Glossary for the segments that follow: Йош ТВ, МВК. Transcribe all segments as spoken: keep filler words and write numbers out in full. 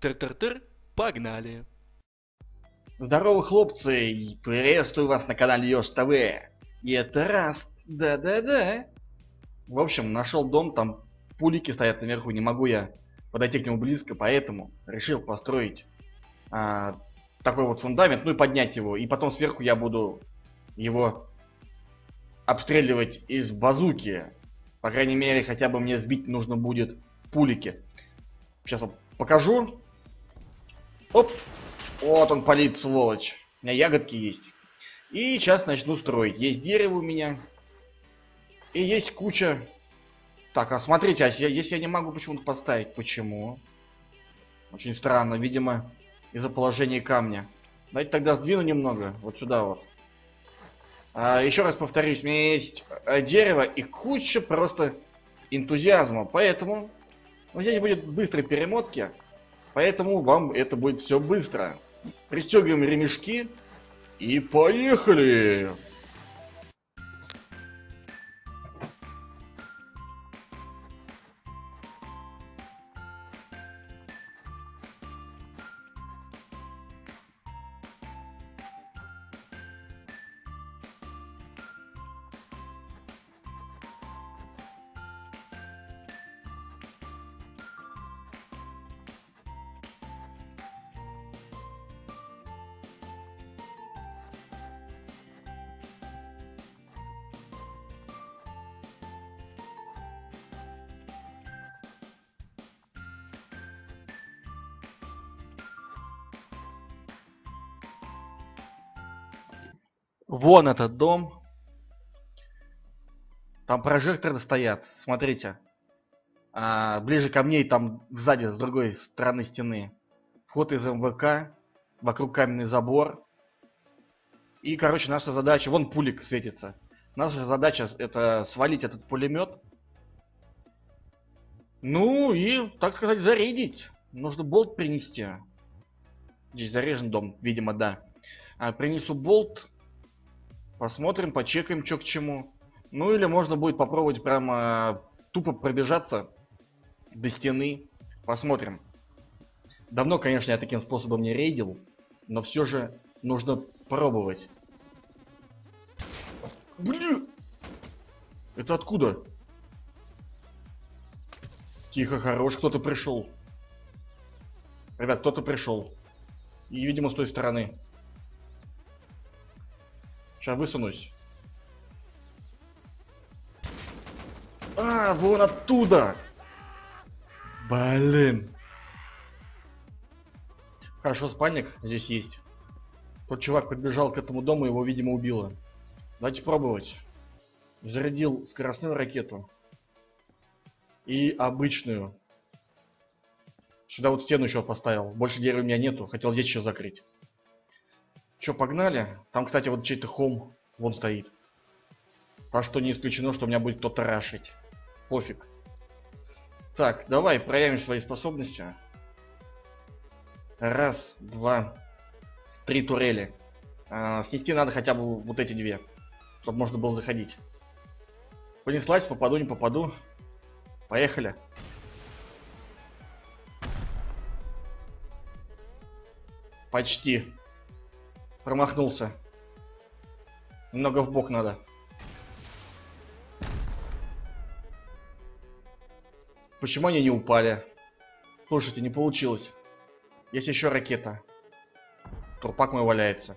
Тыр-тыр-тыр, погнали! Здорово, хлопцы! Приветствую вас на канале Йош ТВ! И это раз, да-да-да! В общем, нашел дом, там пулики стоят наверху, не могу я подойти к нему близко, поэтому решил построить а, такой вот фундамент, ну и поднять его, и потом сверху я буду его обстреливать из базуки. По крайней мере, хотя бы мне сбить нужно будет пулики. Сейчас вам покажу. Оп! Вот он палит, сволочь. У меня ягодки есть. И сейчас начну строить. Есть дерево у меня. И есть куча... Так, а смотрите, а если я не могу почему-то поставить? Почему? Очень странно, видимо, из-за положения камня. Давайте тогда сдвину немного. Вот сюда вот. А, еще раз повторюсь, у меня есть дерево и куча просто энтузиазма. Поэтому... Ну, здесь будет быстрой перемотки. Поэтому вам это будет все быстро. Пристегиваем ремешки. И поехали! Вон этот дом. Там прожекторы стоят. Смотрите. А, ближе ко мне и там сзади, с другой стороны стены. Вход из эм вэ ка. Вокруг каменный забор. И, короче, наша задача... Вон пулик светится. Наша задача это свалить этот пулемет. Ну и, так сказать, зарядить. Нужно болт принести. Здесь заряжен дом, видимо, да. А, принесу болт. Посмотрим, почекаем, что к чему. Ну или можно будет попробовать прямо тупо пробежаться до стены. Посмотрим. Давно, конечно, я таким способом не рейдил, но все же нужно пробовать. Блин! Это откуда? Тихо, хорош, кто-то пришел. Ребят, кто-то пришел. И, видимо, с той стороны. Сейчас высунусь. А, вон оттуда! Блин. Хорошо, спальник здесь есть. Тот чувак подбежал к этому дому, его, видимо, убило. Давайте пробовать. Зарядил скоростную ракету. И обычную. Сюда вот стену еще поставил. Больше дерева у меня нету. Хотел здесь еще закрыть. Че, погнали? Там, кстати, вот чей-то холм вон стоит. Так что не исключено, что у меня будет кто-то рашить. Пофиг. Так, давай проявим свои способности. Раз, два, три турели. А, снести надо хотя бы вот эти две, чтобы можно было заходить. Понеслась, попаду, не попаду. Поехали. Почти. Промахнулся. Немного в бок надо. Почему они не упали? Слушайте, не получилось. Есть еще ракета. Трупак мой валяется.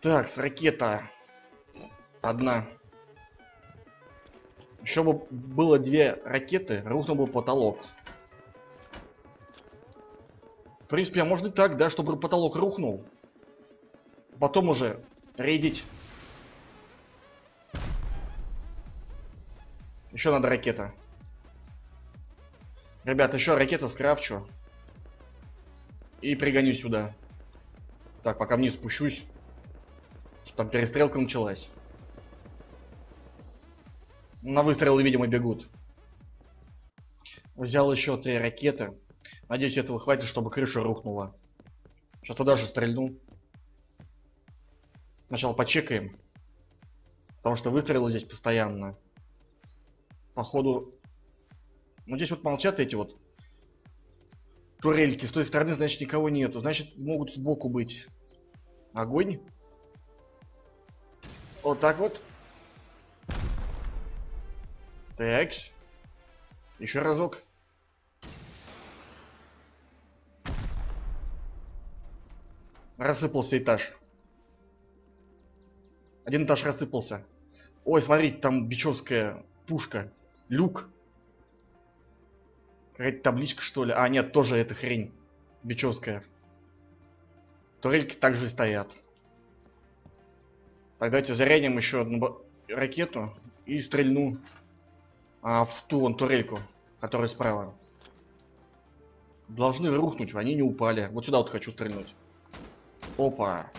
Так, с ракета. Одна. Еще бы было две ракеты, рухнул бы потолок. В принципе, а можно и так, да, чтобы потолок рухнул. Потом уже рейдить. Еще надо ракета. Ребят, еще ракета скрафчу. И пригоню сюда. Так, пока вниз спущусь. Что там перестрелка началась. На выстрелы, видимо, бегут. Взял еще три ракеты. Надеюсь, этого хватит, чтобы крыша рухнула. Сейчас туда же стрельну. Сначала почекаем. Потому что выстрелы здесь постоянно. Походу... Ну, здесь вот молчат эти вот турельки. С той стороны, значит, никого нету. Значит, могут сбоку быть. Огонь. Вот так вот. Так. Еще разок. Рассыпался этаж. Один этаж рассыпался. Ой, смотрите, там бичевская пушка. Люк. Какая-то табличка, что ли? А, нет, тоже эта хрень. Бичевская. Турельки также стоят. Так, давайте зарядим еще одну ракету и стрельну а, в ту вон турельку, которая справа. Должны рухнуть, они не упали. Вот сюда вот хочу стрельнуть. Опа.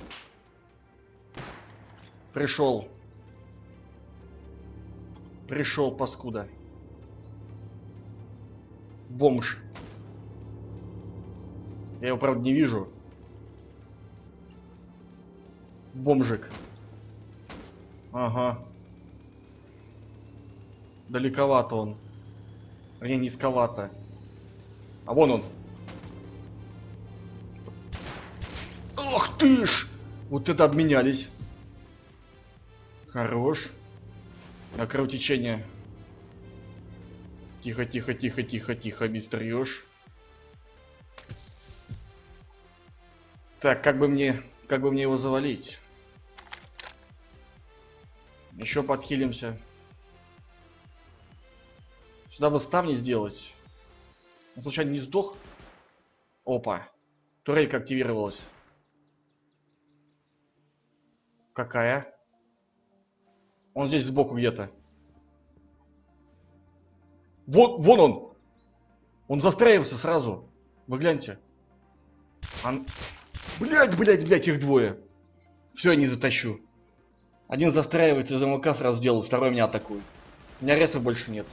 Пришел. Пришел, паскуда. Бомж. Я его, правда, не вижу. Бомжик. Ага. Далековато он. Вернее, низковато. А вон он. Ох ты ж! Вот это обменялись. Хорош. На кровотечение. Тихо, тихо, тихо, тихо, тихо, мистер Йош. Так, как бы мне. Как бы мне его завалить? Еще подхилимся. Сюда бы ставни сделать. Он случайно не сдох? Опа. Турелька активировалась. Какая? Он здесь сбоку где-то. Вон, вон он! Он застраивался сразу. Вы гляньте. Он... Блять, блять, блять, их двое. Все, я не затащу. Один застраивается из МВК сразу делает, второй меня атакует. У меня ресов больше нету.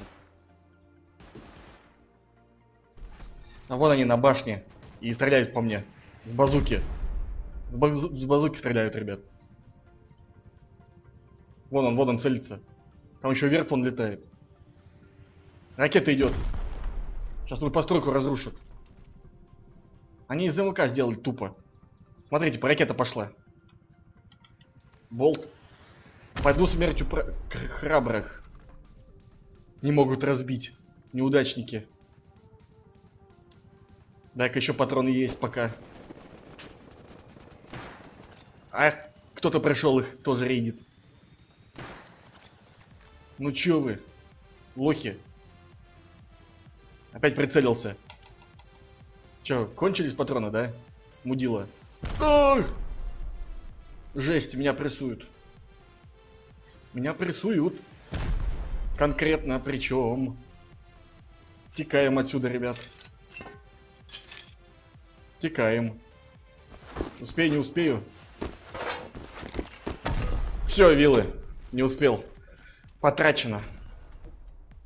А вон они на башне. И стреляют по мне. С базуки. С, базу... С базуки стреляют, ребят. Вон он, вон он целится. Там еще вверх он летает. Ракета идет. Сейчас мою постройку разрушат. Они из МВК сделали тупо. Смотрите, по ракета пошла. Болт. Пойду смертью про... храбрых. Не могут разбить. Неудачники. Дай-ка еще патроны есть пока. Ах, кто-то пришел их тоже рейдит. Ну чё вы, лохи? Опять прицелился. Чё, кончились патроны, да? Мудила. Ах! Жесть, меня прессуют. Меня прессуют. Конкретно причем. Текаем отсюда, ребят. Текаем. Успею, не успею. Всё, вилы. Не успел. Потрачено.